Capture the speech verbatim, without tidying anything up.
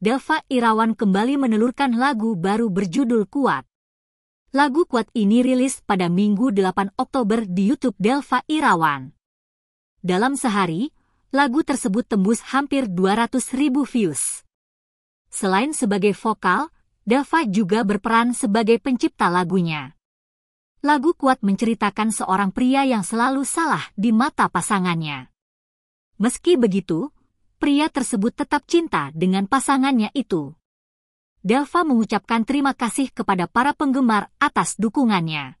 Delva Irawan kembali menelurkan lagu baru berjudul Kuat. Lagu Kuat ini rilis pada Minggu delapan Oktober di YouTube Delva Irawan. Dalam sehari, lagu tersebut tembus hampir dua ratus ribu views. Selain sebagai vokal, Delva juga berperan sebagai pencipta lagunya. Lagu Kuat menceritakan seorang pria yang selalu salah di mata pasangannya. Meski begitu, pria tersebut tetap cinta dengan pasangannya itu. Delva mengucapkan terima kasih kepada para penggemar atas dukungannya.